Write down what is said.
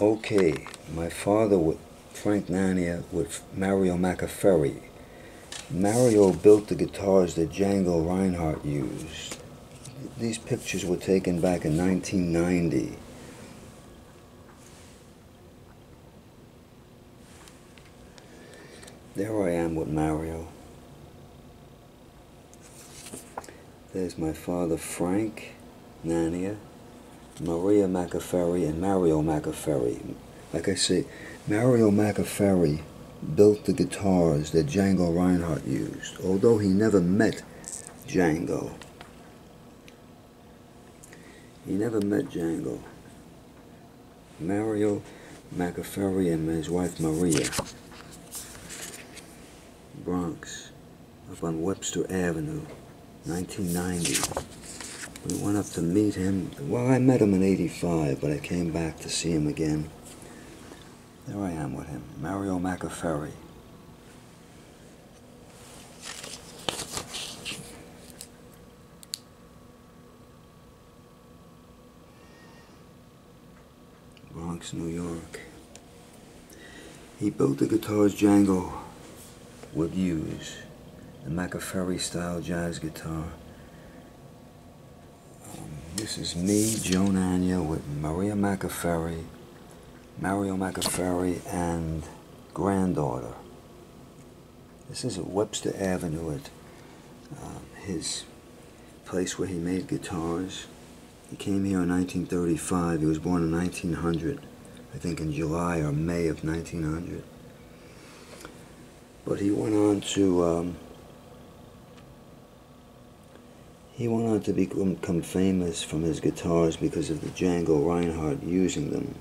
Okay, my father, with Frank Nania, with Mario Maccaferri. Mario built the guitars that Django Reinhardt used. These pictures were taken back in 1990. There I am with Mario. There's my father, Frank Nania, Maria Maccaferri, and Mario Maccaferri. Like I say, Mario Maccaferri built the guitars that Django Reinhardt used, although he never met Django. He never met Django. Mario Maccaferri and his wife Maria. Bronx, up on Webster Avenue, 1990. We went up to meet him. Well, I met him in 85, but I came back to see him again. There I am with him, Mario Maccaferri. Bronx, New York. He built the guitars Django would use, the Maccaferri-style jazz guitar. This is me, Joe Nania, with Maria Maccaferri, Mario Maccaferri, and granddaughter. This is at Webster Avenue, at his place where he made guitars. He came here in 1935. He was born in 1900, I think in July or May of 1900. But he went on to become famous from his guitars because of the Django Reinhardt using them.